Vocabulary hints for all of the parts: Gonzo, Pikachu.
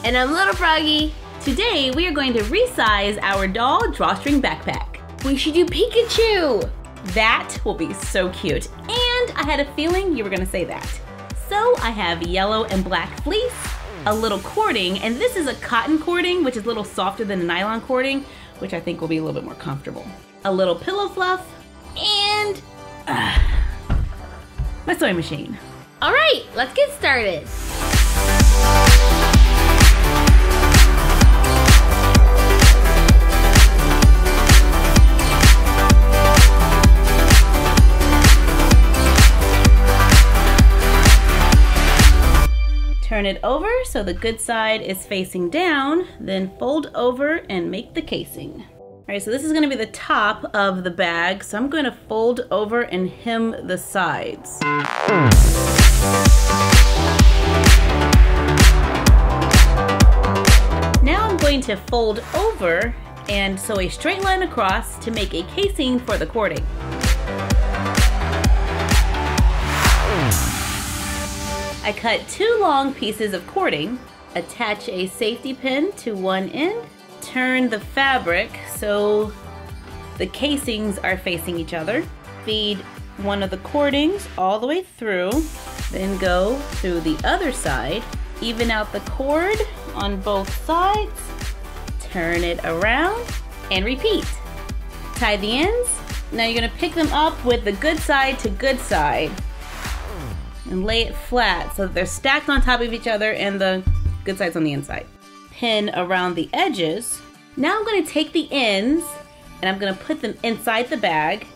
Froggy. And I'm Little Froggy. Today we are going to resize our doll drawstring backpack. We should do Pikachu. That will be so cute. And I had a feeling you were gonna say that. So I have yellow and black fleece, a little cording, and this is a cotton cording, which is a little softer than a nylon cording, which I think will be a little bit more comfortable. A little pillow fluff, and my sewing machine. All right, let's get started. Turn it over so the good side is facing down, then fold over and make the casing. All right, so this is gonna be the top of the bag, so I'm gonna fold over and hem the sides. Now I'm going to fold over and sew a straight line across to make a casing for the cording. I cut two long pieces of cording, attach a safety pin to one end, turn the fabric so the casings are facing each other, feed one of the cordings all the way through, then go through the other side, even out the cord on both sides, turn it around, and repeat. Tie the ends. Now you're gonna pick them up with the good side to good side, and lay it flat so that they're stacked on top of each other and the good side's on the inside. Pin around the edges. Now I'm gonna take the ends and I'm gonna put them inside the bag,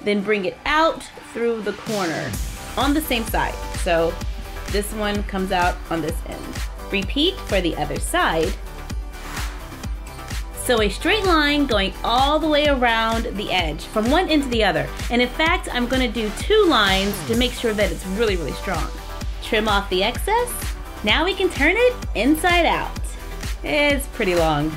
then bring it out through the corner on the same side. So this one comes out on this end. Repeat for the other side. So a straight line going all the way around the edge from one end to the other. And in fact, I'm gonna do two lines to make sure that it's really, really strong. Trim off the excess. Now we can turn it inside out. It's pretty long.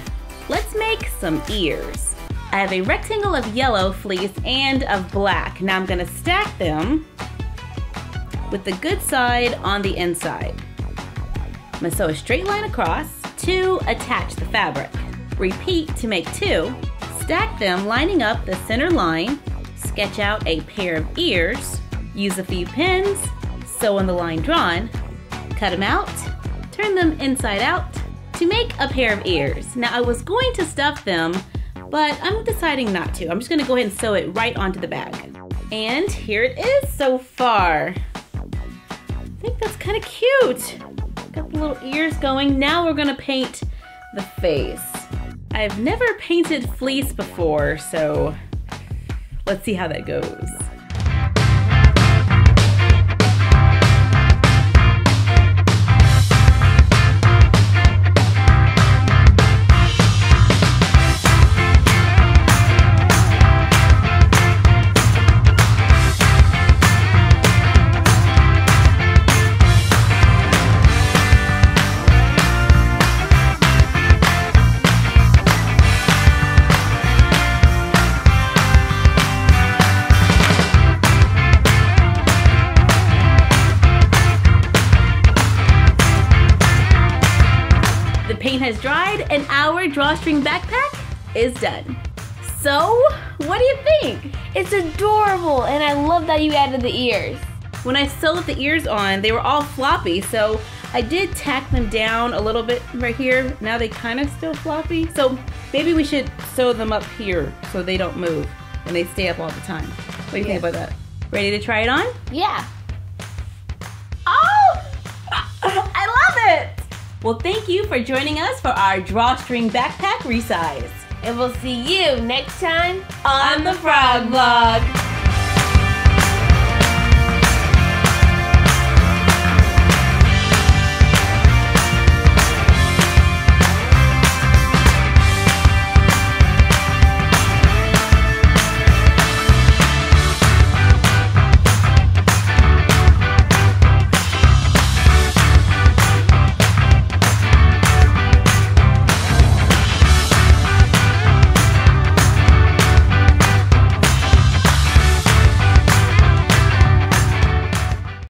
Let's make some ears. I have a rectangle of yellow fleece and of black. Now I'm gonna stack them with the good side on the inside. I'm gonna sew a straight line across to attach the fabric. Repeat to make two, stack them lining up the center line, sketch out a pair of ears, use a few pins, sew on the line drawn, cut them out, turn them inside out to make a pair of ears. Now I was going to stuff them, but I'm deciding not to. I'm just gonna go ahead and sew it right onto the bag. And here it is so far. I think that's kind of cute. Got the little ears going. Now we're gonna paint the face. I've never painted fleece before, so let's see how that goes. Paint has dried and our drawstring backpack is done. So, what do you think? It's adorable and I love that you added the ears. When I sewed the ears on, they were all floppy, so I did tack them down a little bit right here. Now they kind of still floppy, so maybe we should sew them up here so they don't move and they stay up all the time. What do you think about that? Ready to try it on? Yeah. Oh! I love it! Well, thank you for joining us for our drawstring backpack resize. And we'll see you next time on the Frog Vlog.